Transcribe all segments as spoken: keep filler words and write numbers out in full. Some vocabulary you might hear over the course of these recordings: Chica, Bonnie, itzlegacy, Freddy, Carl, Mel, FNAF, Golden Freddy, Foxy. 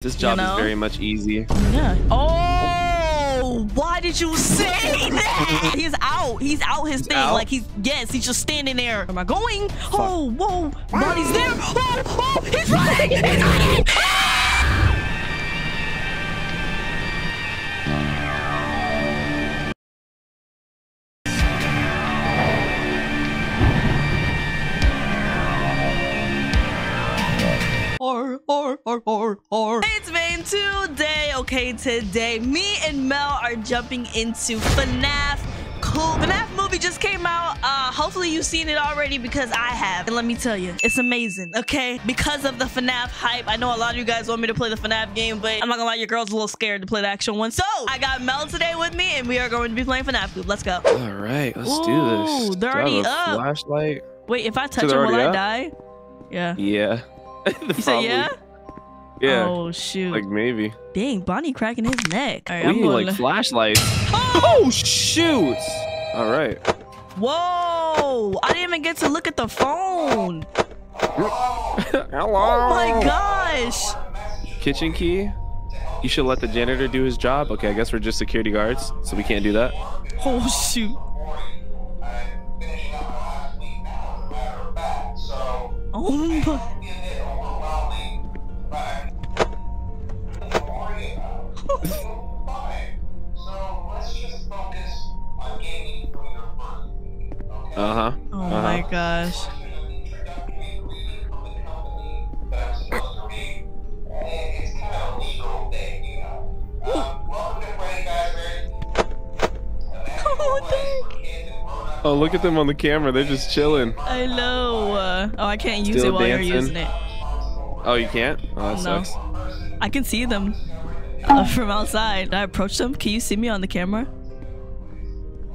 This job you know? is very much easier. Yeah. Oh, why did you say that? He's out. He's out his he's thing. Out? Like he's yes, he's just standing there. Am I going? Fuck. Oh, whoa. Bonnie's there. Oh, oh, he's running. He's running. Or, or, or, or, or. It's been today. Okay, today, me and Mel are jumping into FNAF. Cool. FNAF movie just came out. Uh, hopefully you've seen it already because I have. And let me tell you, it's amazing, okay? Because of the FNAF hype, I know a lot of you guys want me to play the FNAF game, but I'm not gonna lie, your girl's a little scared to play the actual one. So I got Mel today with me and we are going to be playing FNAF Group. Let's go. All right, let's Ooh, do this. They're already up. Flashlight. Wait, if I touch so him, will I up? die? Yeah. Yeah. You said yeah? Yeah. Oh, shoot. Like, maybe. Dang, Bonnie cracking his neck. All right, we I'm need, going like, to... flashlights. Oh! Oh, shoot! All right. Whoa! I didn't even get to look at the phone. Hello! Oh, my gosh! Kitchen key? You should let the janitor do his job. Okay, I guess we're just security guards, so we can't do that. Oh, shoot. Oh, my... Uh-huh. Oh uh-huh. my gosh. Oh, look at them on the camera. They're just chilling. I know. Uh, oh, I can't use Still it while dancing. you're using it. Oh, you can't? Oh, that no. sucks. I can see them uh, from outside. Did I approach them? Can you see me on the camera?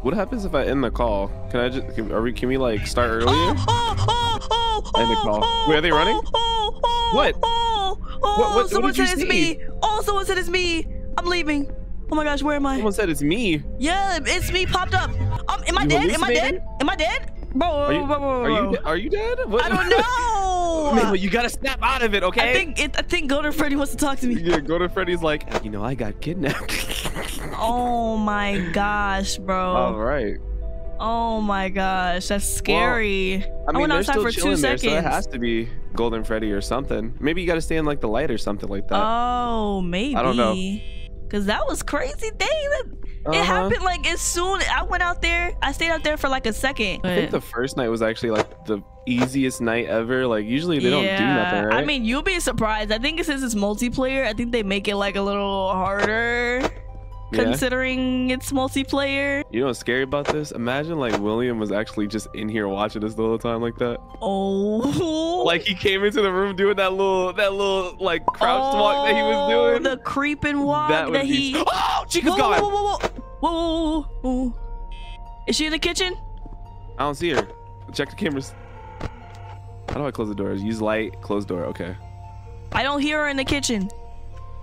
What happens if I end the call? Can I just? Can, are we? Can we like start earlier? Oh, oh, oh, oh, oh, end the call. Oh, Wait, are they running? Oh, oh, what? Oh, oh, what? What? Someone what did said you it's see? me. Oh, someone said it's me. I'm leaving. Oh my gosh, where am I? Someone said it's me. Yeah, it's me. Popped up. Um, am I you dead? Am I dead? Am I dead? Bro, are you, bro, bro, bro. Are you, are you dead? What? I don't know. Man, well, you gotta snap out of it, okay? I think it, I think Golden Freddy wants to talk to me. Yeah, Golden Freddy's like, you know, I got kidnapped. Oh my gosh, bro. All right. Oh my gosh, that's scary. Well, I, mean, I went outside for two seconds. There, so it has to be Golden Freddy or something. Maybe you gotta stay in like the light or something like that. Oh, maybe. I don't know. Cause that was crazy. Dang, that, uh-huh. it happened like as soon. I went out there. I stayed out there for like a second. But I think the first night was actually like the easiest night ever. Like usually they yeah. don't do nothing, right? I mean, you'll be surprised. I think since it's multiplayer, I think they make it like a little harder. Yeah. Considering it's multiplayer. You know what's scary about this? Imagine like William was actually just in here watching us the whole time like that. Oh. Like he came into the room doing that little, that little like crouched oh, walk that he was doing. The creeping walk that, that he. Be... Oh, Chica's gone. Whoa, whoa, whoa, whoa, whoa. Is she in the kitchen? I don't see her. Check the cameras. How do I close the doors? Use light, close door. Okay. I don't hear her in the kitchen.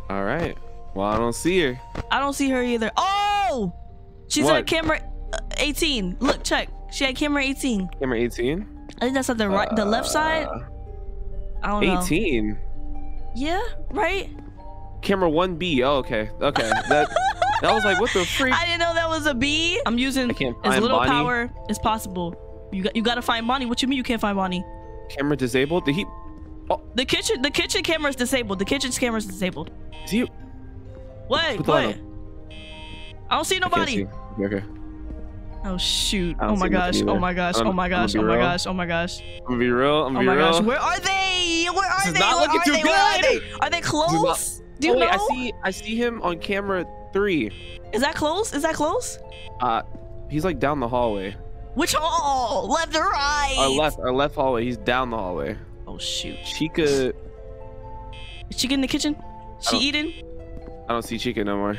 All right. Well, I don't see her. I don't see her either. Oh! She's what? at camera eighteen. Look, check. She had camera eighteen. Camera eighteen? I think that's on the right, uh, the left side. I don't know. eighteen? Yeah, right? Camera one B. Oh, okay. Okay. That, that was like, what the freak? I didn't know that was a B. I'm using as little Bonnie. power as possible. You got, you got to find Bonnie. What you mean you can't find Bonnie? Camera disabled? Did he... Oh. The kitchen, the kitchen camera is disabled. The kitchen camera is disabled. Is he... Wait, wait. I don't see nobody. See. Okay. Oh shoot. Oh my gosh. Oh my gosh. Oh my gosh. Oh my gosh. Oh my gosh. I'm gonna be real. I'm gonna be real. Oh my gosh. Where are they? Where are they? This is not looking too good. Are they close? Do you know? I see I see him on camera three. Is that close? Is that close? Uh he's like down the hallway. Which hall? Left or right? Our left, our left hallway. He's down the hallway. Oh shoot. Chica. Is Chica in the kitchen? She eating? I don't see Chica no more.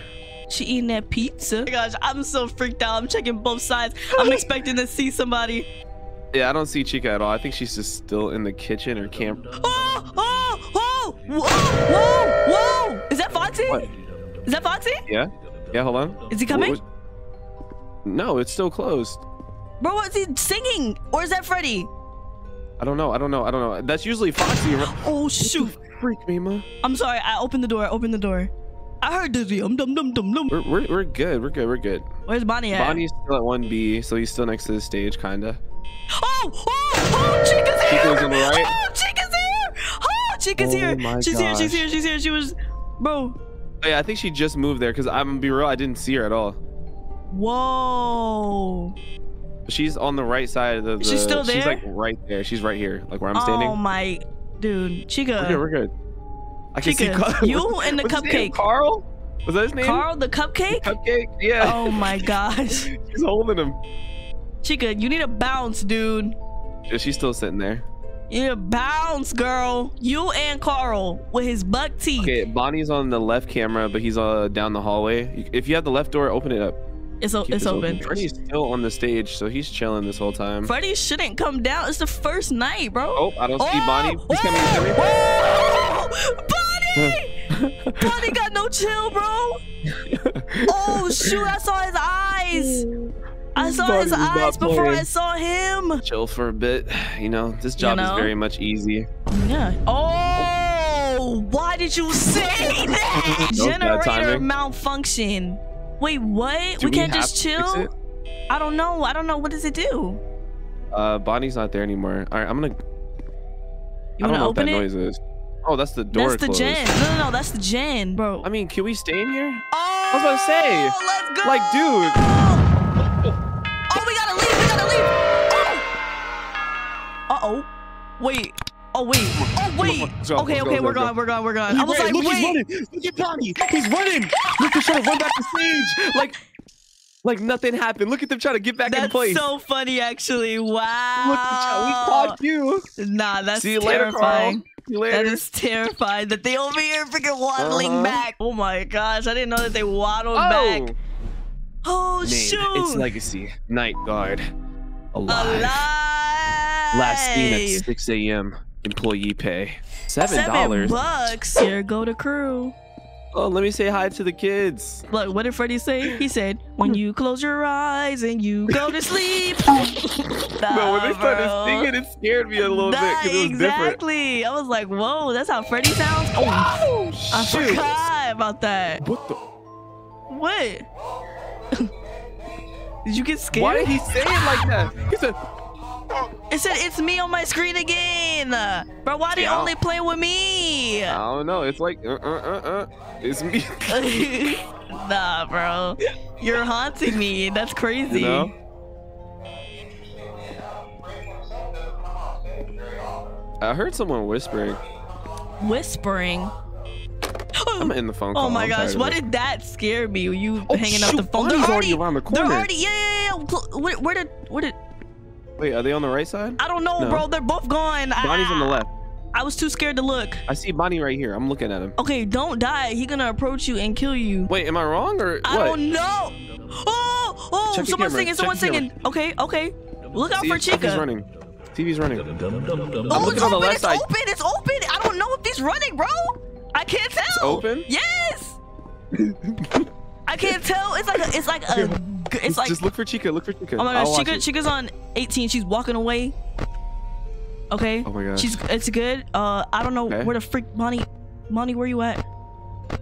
She eating that pizza. Oh my gosh, I'm so freaked out. I'm checking both sides. I'm expecting to see somebody. Yeah, I don't see Chica at all. I think she's just still in the kitchen or camp. Oh, oh, oh, whoa, whoa, whoa. Is that Foxy? What? Is that Foxy? Yeah. Yeah, hold on. Is he coming? What, what? No, it's still closed. Bro, what's he singing? Or is that Freddy? I don't know. I don't know. I don't know. That's usually Foxy. Oh, shoot. freak me, Ma. I'm sorry. I opened the door. I opened the door. I heard the dum dum dum dum dum. We're, we're, we're good. We're good. We're good. Where's Bonnie at? Bonnie's still at one B, so he's still next to the stage, kinda. Oh! Oh! Oh! Chica's here! Chica's in the right. Oh! Chica's here! Oh! Chica's oh here! She's gosh. here! She's here! She's here! She was, bro. Oh, yeah, I think she just moved there because I'm gonna be real. I didn't see her at all. Whoa. She's on the right side of the. the she's still there. She's like right there. She's right here, like where I'm standing. Oh my, dude, Chica. We're good. We're good. I can Chica, see Carl. You and the What's cupcake. Carl? Was that his name? Carl the cupcake? The cupcake? Yeah. Oh my gosh. She's holding him. Chica, you need a bounce, dude. Yeah, she's still sitting there. You need a bounce, girl. You and Carl with his buck teeth. Okay, Bonnie's on the left camera, but he's uh, down the hallway. If you have the left door, open it up. It's, it's open. open. Freddy's still on the stage, so he's chilling this whole time. Freddy shouldn't come down. It's the first night, bro. Oh, I don't oh, see Bonnie. He's oh, coming to me. Oh, Bonnie! Bonnie got no chill, bro. Oh, shoot. I saw his eyes. I saw Bonnie his eyes before playing. I saw him. Chill for a bit. You know, this job you know? is very much easy. Yeah. Oh, why did you say that? Nope, Generator malfunction. Wait, what? Do we can't we just chill? I don't know. I don't know. What does it do? Uh, Bonnie's not there anymore. All right, I'm gonna. You I don't know open what that it? noise is. Oh, that's the door. That's closed. the gen. No, no, no, that's the gen, bro. I mean, can we stay in here? Oh, I was about to say. Let's go. Like, dude. Oh, we gotta leave. We gotta leave. Oh. Uh oh. Wait. Oh wait. Oh wait. Okay, okay, we're gone, we're gone, we're gone. I was like, look, he's running. Look at Bonnie. He's running. Look, he's trying to run back to stage. Like, like nothing happened. Look at them trying to get back in place. That's so funny, actually. Wow. Look at y'all. We caught you. Nah, that's See you terrifying. Later, Carl. See you later. That is terrifying that they over here freaking waddling uh-huh. back. Oh my gosh, I didn't know that they waddled oh. back. Oh Man, shoot. It's Legacy. Night Guard. Alive. Alive. Last seen at six A M Employee pay. Seven dollars. bucks. Here go the crew. Oh, let me say hi to the kids. Look, what did Freddy say? He said, when you close your eyes and you go to sleep. nah, no, when they started bro. singing, it scared me a little nah, bit. It was exactly. Different. I was like, whoa, that's how Freddy sounds. Oh, Shoot. I forgot about that. What the? What? Did you get scared? Why did he say it like that? He said, It said it's me on my screen again. Bro, why do you yeah. only play with me? I don't know. It's like, uh, uh, uh, uh. It's me. Nah, bro. You're haunting me. That's crazy. You know? I heard someone whispering. Whispering? I'm in the phone call. Oh my gosh, why did that scare me? Were you oh, hanging shoot. up the phone? They're already, already around the corner. They're already, yeah, yeah, yeah. Where, where did, where did... Wait, are they on the right side? I don't know, no. bro. They're both gone. Bonnie's I, on the left. I was too scared to look. I see Bonnie right here. I'm looking at him. Okay, don't die. He's gonna approach you and kill you. Wait, am I wrong or I what? don't know. Oh, oh, Check someone's singing. Someone's singing. Okay, okay. Look out see, for Chica. T V's running. T V's running. I'm oh, it's open. It's side. open. It's open. I don't know if he's running, bro. I can't tell. It's open? Yes. I can't tell. It's like a, it's like a. It's like, just look for Chica. Look for Chica. Oh my gosh, Chica, Chica's on eighteen. She's walking away. Okay. Oh my gosh. She's. It's good. Uh, I don't know okay. where the freak Bonnie. Bonnie, where you at?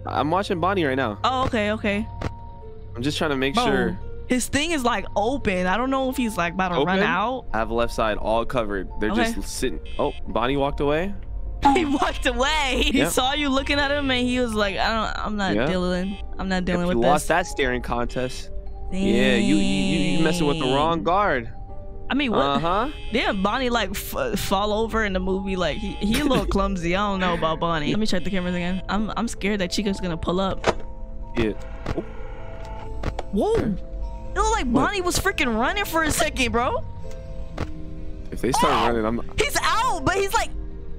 I'm watching Bonnie right now. Oh, okay, okay. I'm just trying to make Bro, sure. His thing is like open. I don't know if he's like about to open? run out. I have left side all covered. They're okay. just sitting. Oh, Bonnie walked away. He walked away. He yep. saw you looking at him, and he was like, "I don't. I'm not yep. dealing. I'm not dealing if with you this." You lost that staring contest. Dang. Yeah, you, you you messing with the wrong guard. I mean, what? Uh-huh. Didn't Bonnie like f fall over in the movie? Like he he a little clumsy. I don't know about Bonnie. Let me check the cameras again. I'm I'm scared that Chica's gonna pull up. Yeah. Oh. Whoa! It looked like what? Bonnie was freaking running for a second, bro. If they start oh! running, I'm. He's out, but he's like.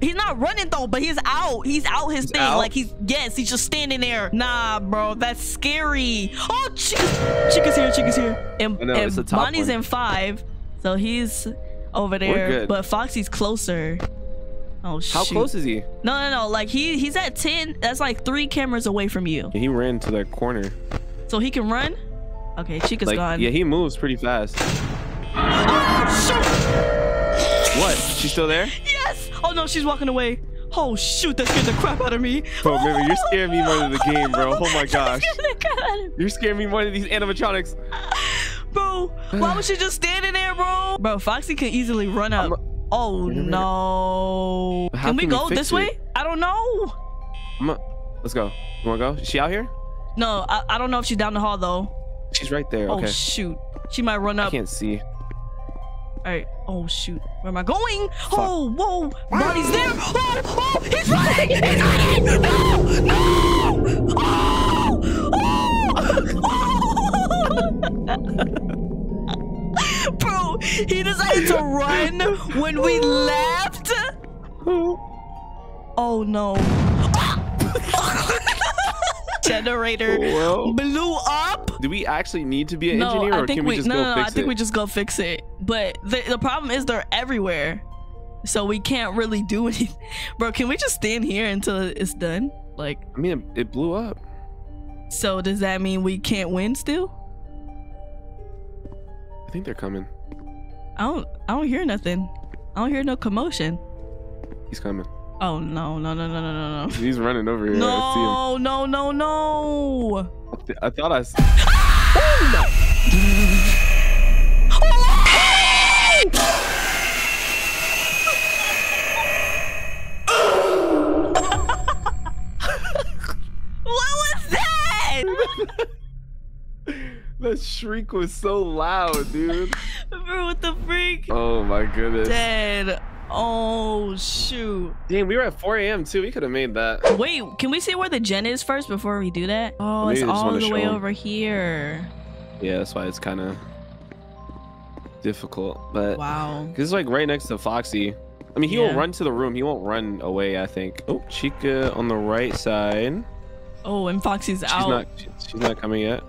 He's not running though, but he's out. He's out his he's thing. Out? Like he's yes, he's just standing there. Nah, bro, that's scary. Oh, Chica's, Chica's here, Chica's here. And, know, and Bonnie's one. in five, so he's over there. But Foxy's closer. Oh shoot. How close is he? No, no, no. Like he he's at ten. That's like three cameras away from you. He ran to that corner. So he can run? Okay, Chica's like, gone. Yeah, he moves pretty fast. Oh shoot! What? She's still there? Yes! Oh no, she's walking away. Oh shoot, that scared the crap out of me. Bro, remember, you're scaring me more than the game, bro. Oh my gosh. You're scaring me more than these animatronics. Bro, why was she just standing there, bro? Bro, Foxy can easily run up. Oh no. Can we go this way? I don't know. I'm a, let's go. You wanna go? Is she out here? No, I, I don't know if she's down the hall though. She's right there. Okay. Oh shoot. She might run up. I can't see. All right. Oh shoot. Where am I going? Fuck. Oh, whoa. Bonnie's there. Oh, oh, he's running. He's running. No, no. Oh, oh, oh. Bro, he decided to run when we left. Oh no. Generator Whoa. blew up. Do we actually need to be an no, engineer, or I think can we, we just no, go no, fix I think it? we just go fix it. But the, the problem is they're everywhere, so we can't really do anything. Bro, can we just stand here until it's done? Like, I mean, it, it blew up. So does that mean we can't win still? I think they're coming. I don't. I don't hear nothing. I don't hear no commotion. He's coming. Oh no no no no no no! He's running over here. No I see him. no no no! I, th I thought I. What was that? That shriek was so loud, dude. Bro, what the freak? Oh my goodness. Dead. Oh shoot. Dang, we were at four A M too. We could have made that. Wait, can we see where the gen is first before we do that? Oh, maybe it's all the way over here. Yeah, that's why it's kind of difficult. But wow, because it's like right next to Foxy. I mean, he yeah. will run to the room. He won't run away, I think. Oh, Chica on the right side. Oh, and Foxy's she's out. Not, she's not coming yet.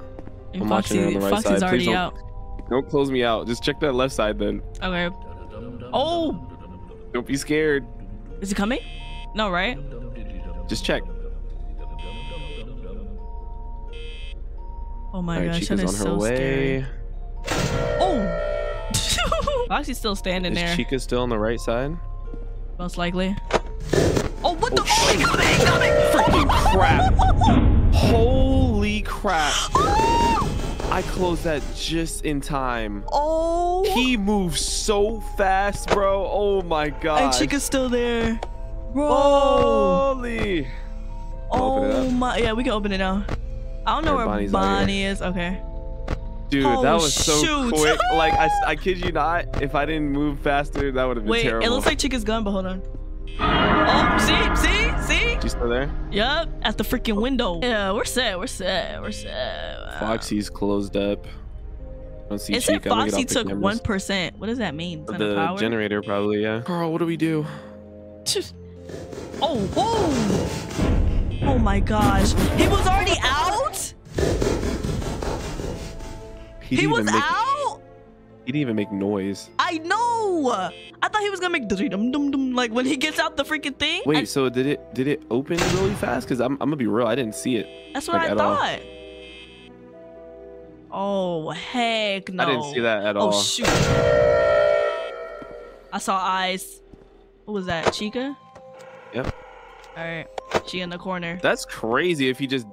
And I'm Foxy, watching her on the right Foxy's side. already Please don't, out. Don't close me out. Just check that left side then. Okay. Oh. Don't be scared. Is it coming? No, right? Just check. Oh my gosh, that is so scary. Oh! Foxy's still standing there. Is Chica still on the right side? Most likely. Oh, what the? Oh, he's coming! He's coming! Freaking crap! Holy crap! I closed that just in time. Oh. He moves so fast, bro. Oh my god. And Chica's still there. Bro. Holy. Oh my. Yeah, we can open it now. I don't know where Bonnie's Bonnie is. Okay. Dude, oh, that was so shoot. quick. Like, I, I kid you not. If I didn't move faster, that would have been Wait, terrible. Wait, it looks like Chica's gone, but hold on. Oh, see, see, see? She's still there? Yep, at the freaking window. Yeah, we're set, we're set, we're set. Wow. Foxy's closed up. Don't see Chica. It said Foxy took one percent. What does that mean? The power? generator, probably, yeah. Carl, what do we do? Oh, whoa! Oh my gosh. He was already out? He, he was make, out? He didn't even make noise. I know! I thought he was gonna make dum dum dum like when he gets out the freaking thing. Wait, I, so did it did it open really fast? Cause I'm I'm gonna be real, I didn't see it. That's what like, I thought. All. Oh heck no! I didn't see that at oh, all. Oh shoot! I saw eyes. What was that, Chica? Yep. All right, she in the corner. That's crazy if he just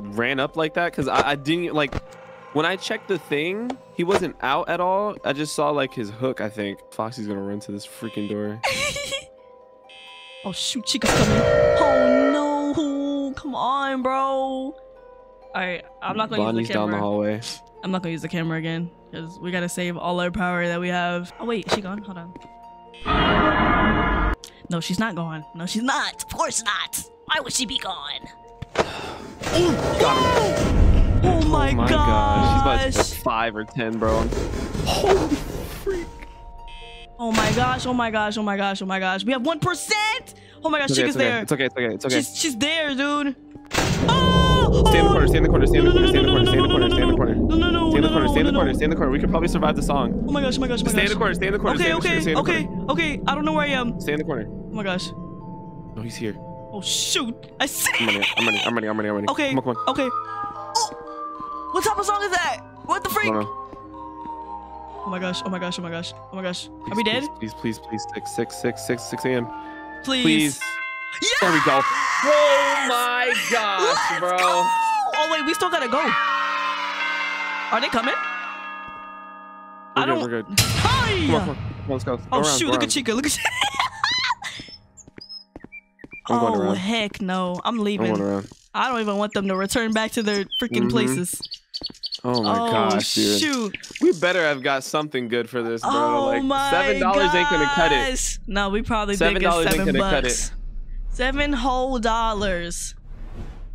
ran up like that. Cause I, I didn't like. When I checked the thing, he wasn't out at all. I just saw like his hook, I think. Foxy's gonna run to this freaking door. Oh shoot, Chica's coming. Oh no, come on, bro. All right, I'm not gonna Bonnie's use the camera. down the hallway. I'm not gonna use the camera again because we gotta save all our power that we have. Oh wait, is she gone? Hold on. No, she's not gone. No, she's not. Of course not. Why would she be gone? Ooh, got him. Oh my, oh my gosh. gosh. She's about to five or ten, bro. Holy freak. Oh my gosh. Oh my gosh. Oh my gosh. Oh my gosh. We have one percent. Oh my gosh. Chica's there. It's okay. It's okay. It's okay. She's, she's there, dude. Oh! Stay in the corner. Stay in the corner. Stay in the corner. Stay in the corner. Stay in the corner. Stay in the corner. No, no, no. Stay in the corner. Stay in the corner. Stay in the corner. We could probably survive the song. Oh my gosh. Oh my gosh. Stay in the corner. Stay in the corner. Okay. Okay. Okay. Okay. I don't know where I am. Stay in the corner. Oh my gosh. Oh, he's here. Oh shoot. I see. I'm running. I'm running. I'm running. I'm running. Okay. Come on. Come on. Okay. What type of song is that? What the freak? Oh my gosh! Oh my gosh! Oh my gosh! Oh my gosh! Please, Are we please, dead? Please, please, please! Six, six, six, six, six a.m. Please. Please. Yes! There we go. Oh my gosh, Let's bro. Go! Oh wait, we still gotta go. Are they coming? We're I good, don't. We're good. Hi! Come on, come on. Come on, let's go. Go oh around, shoot! Go look around. At Chica. Look at Chica. I'm going around. Oh heck no! I'm leaving. I'm going around. I don't even want them to return back to their freaking mm-hmm. places. Oh my oh, gosh, dude! Shoot. We better have got something good for this, bro. Oh like my seven dollars ain't gonna cut it. No, we probably seven dollars ain't gonna bucks. cut it. Seven whole dollars.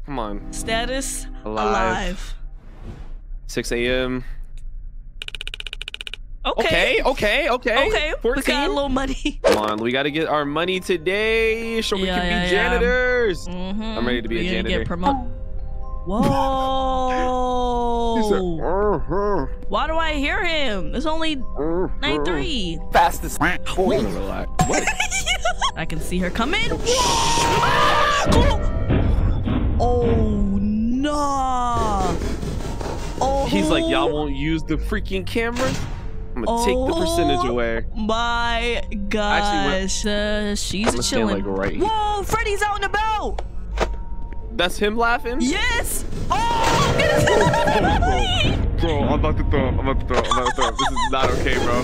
Come on. Status alive. alive. six A M Okay. Okay. Okay. Okay. Okay. fourteen. We got a little money. Come on, we gotta get our money today, so we yeah, can yeah, be janitors. Yeah. Mm-hmm. I'm ready to be we a janitor. Get promoted. Whoa! Why do I hear him? It's only nine three. Fastest. What? I can see her come in. Oh no! Oh. He's like, y'all won't use the freaking cameras. I'm gonna oh, take the percentage away. My gosh, uh, she's chilling. Like right Whoa! Freddy's out and about. That's him laughing? Yes! Oh, look at his money! Bro, I'm about to throw him. I'm about to throw him. I'm about to throw him. This is not okay, bro.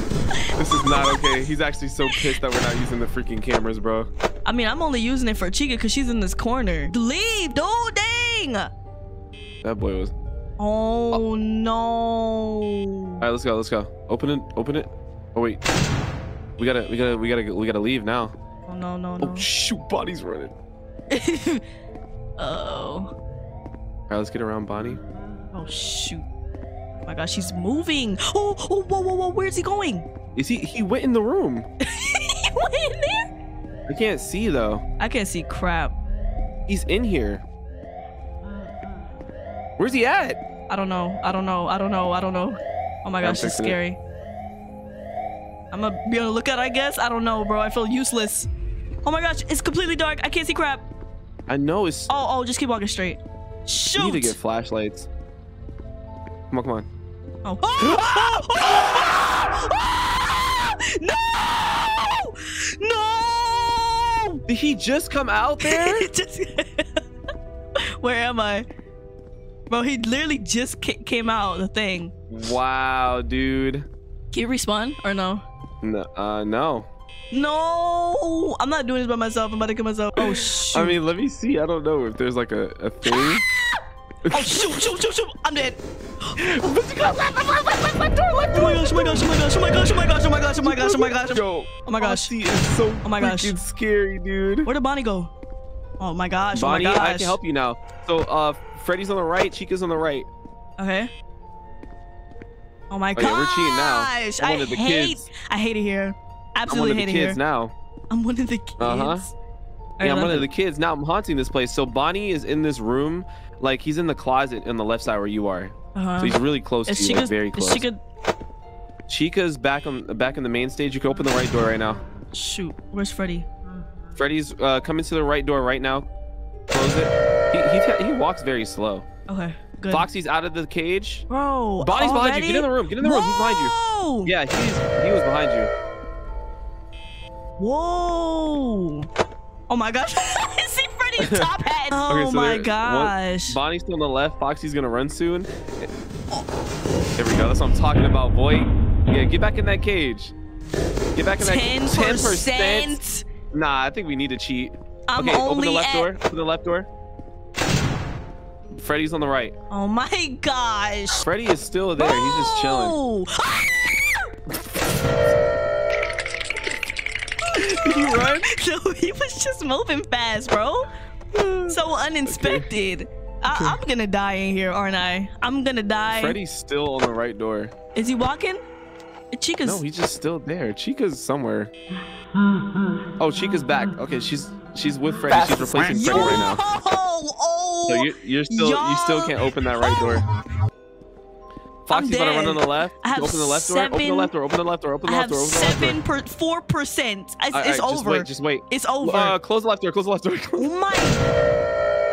This is not okay. He's actually so pissed that we're not using the freaking cameras, bro. I mean, I'm only using it for Chica because she's in this corner. Leave, dude, dang! That boy was... Oh, oh, no. All right, let's go, let's go. Open it, open it. Oh, wait. We gotta, we gotta, we gotta, we gotta leave now. Oh, no, no, no. Oh, shoot, Bonnie's running. Uh-oh. All right, let's get around Bonnie. Oh, shoot. Oh, my gosh, she's moving. Oh, oh, whoa, whoa, whoa. Where's he going? Is he... He went in the room. He went in there? I can't see, though. I can't see crap. He's in here. Where's he at? I don't know. I don't know. I don't know. I don't know. Oh, my gosh, this is scary. It. I'm going to be on the lookout, I guess. I don't know, bro. I feel useless. Oh, my gosh. It's completely dark. I can't see crap. I know it's. Oh, oh! Just keep walking straight. Shoot! We need to get flashlights. Come on, come on. Oh! Oh! Oh! Oh! Oh! Oh! No! No! Did he just come out there? just... Where am I, bro? He literally just came out of the thing. Wow, dude. Can you respawn or no? No. Uh, no. No, I'm not doing this by myself. I'm about to kill myself. Oh, shoot. I mean, let me see. I don't know if there's like a, a thing. Oh, shoot, shoot, shoot, shoot. I'm dead. Oh my gosh, oh my gosh, oh my gosh, oh my gosh, oh my gosh, oh my gosh, oh my gosh, oh my gosh. Yo, oh my gosh. Foxy is so oh my gosh. freaking scary, dude. Where did Bonnie go? Oh my gosh, Bonnie, oh my gosh. I can help you now. So, uh, Freddy's on the right, Chica's on the right. Okay. Oh my gosh. Oh, yeah, we're cheating now. One of the kids. I hate it here. Absolutely I'm one of the kids here. now. I'm one of the kids. Uh-huh. Yeah, I'm one of the kids. Now I'm haunting this place. So Bonnie is in this room. Like, he's in the closet on the left side where you are. Uh-huh. So he's really close is to Chica's, you. Like, very close. Is Chica... Chica's back on back in the main stage. You can open the right door right now. Shoot. Where's Freddy? Freddy's uh, coming to the right door right now. Close it. He, he, he walks very slow. Okay. Good. Foxy's out of the cage. Bro. Bonnie's already? behind you. Get in the room. Get in the room. Whoa. He's behind you. Yeah, he's, he was behind you. Whoa! Oh my gosh! I see Freddy's top hat. Oh okay, so my gosh! One, Bonnie's still on the left. Foxy's gonna run soon. Oh. There we go. That's what I'm talking about, boy. Yeah, get back in that cage. Get back in that cage. Ten percent. Nah, I think we need to cheat. I'm okay, open the left door. Open the left door. Freddy's on the right. Oh my gosh! Freddy is still there. Oh. He's just chilling. Did he run? No, he was just moving fast, bro. So uninspected. Okay. I I'm gonna die in here, aren't I? I'm gonna die. Freddy's still on the right door. Is he walking? Chica's. No, he's just still there. Chica's somewhere. Oh, Chica's back. Okay, she's she's with Freddy. She's replacing Freddy right now. Oh, so you're, you're still yo. you still can't open that right door. Foxy's gonna run on the left. I have open the left seven, door. Open the left door. Open the left door. Open the left door. Open the left door. I have seven four percent. It's, right, it's right, over. Just wait. Just wait. It's over. Uh, close the left door. Close the left door. Oh my!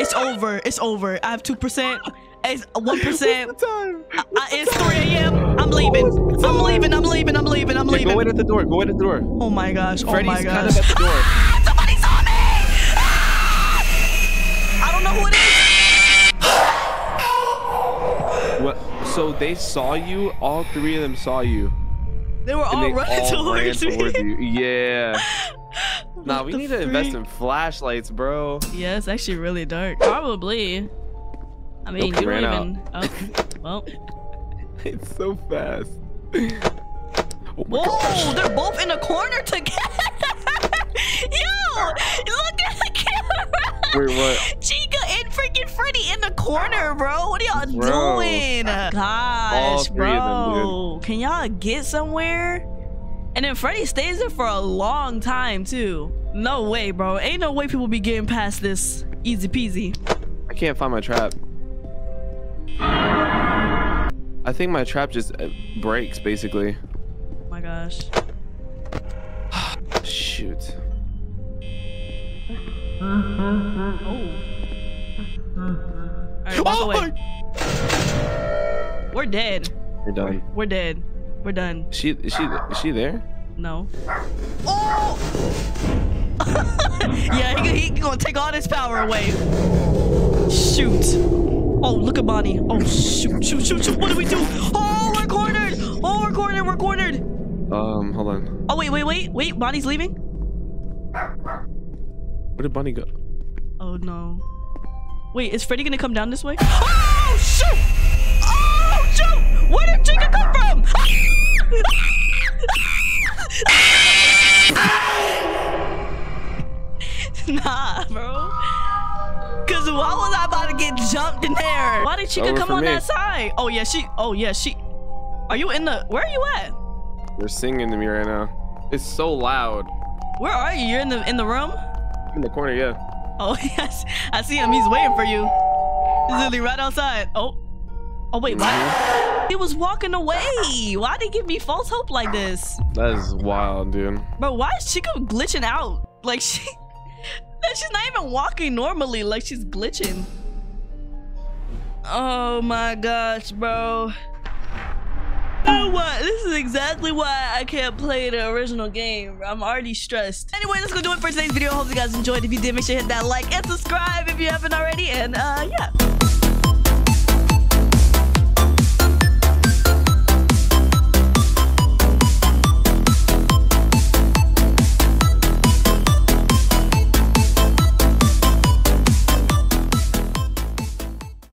It's over. It's over. I have two percent. It's one percent. What's the time? What's the time? I, it's three A M I'm leaving. I'm leaving. I'm leaving. I'm leaving. I'm leaving. Yeah, go in at the door. Go in at the door. Oh my gosh. Oh Freddy's my gosh. Kind of at the door. Ah, somebody's on So they saw you. All three of them saw you. They were and all they running all towards ran me. Towards you. Yeah. Nah, we need freak? to invest in flashlights, bro. Yeah, it's actually really dark. Probably. I mean, nope, you ran even... out. Oh, well. It's so fast. Oh my Whoa, gosh. They're both in a corner together. Yo, look at the camera. Wait, what? Chica and freaking Freddy in the corner, bro. What are y'all doing? Gosh, bro. Them, can y'all get somewhere? And then Freddy stays there for a long time, too. No way, bro. Ain't no way people be getting past this easy peasy. I can't find my trap. I think my trap just breaks, basically. Oh my gosh. Shoot. Oh. All right, oh my... We're dead. We're done. We're dead. We're done. She is she is she there? No. Oh! Yeah, he, he gonna take all his power away. Shoot! Oh, look at Bonnie. Oh shoot! Shoot! Shoot! Shoot! What do we do? Oh, we're cornered! Oh, we're cornered! We're cornered! Um, hold on. Oh wait! Wait! Wait! Wait! Bonnie's leaving. Where did Bonnie go? Oh no! Wait, is Freddy gonna come down this way? Oh shoot! Oh shoot! Where did Chica come from? Nah, bro. Cause why was I about to get jumped in there? Why did Chica Over come on me. that side? Oh yeah, she. Oh yeah, she. Are you in the? Where are you at? They're singing to me right now. It's so loud. Where are you? You're in the in the room? In the corner, yeah. Oh yes, I see him. He's waiting for you. He's literally right outside. Oh. Oh wait, what? He was walking away. Why'd he give me false hope like this? That is wild, dude. Bro, why is Chica glitching out? Like she, she's not even walking normally. Like she's glitching. Oh my gosh, bro. Oh what? This is exactly why I can't play the original game. I'm already stressed. Anyway, that's gonna do it for today's video. I hope you guys enjoyed. If you did, make sure you hit that like and subscribe if you haven't already. And uh, yeah.